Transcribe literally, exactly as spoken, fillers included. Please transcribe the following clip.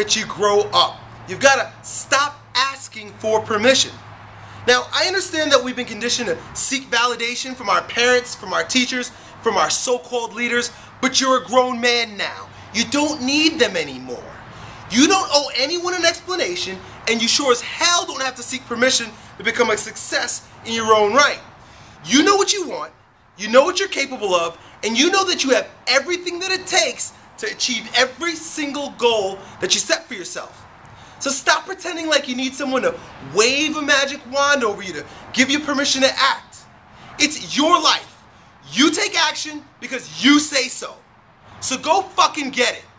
that you grow up. You've got to stop asking for permission. Now, I understand that we've been conditioned to seek validation from our parents, from our teachers, from our so-called leaders, but you're a grown man now. You don't need them anymore. You don't owe anyone an explanation, and you sure as hell don't have to seek permission to become a success in your own right. You know what you want, you know what you're capable of, and you know that you have everything that it takes to achieve every single goal that you set for yourself. So stop pretending like you need someone to wave a magic wand over you to give you permission to act. It's your life. You take action because you say so. So go fucking get it.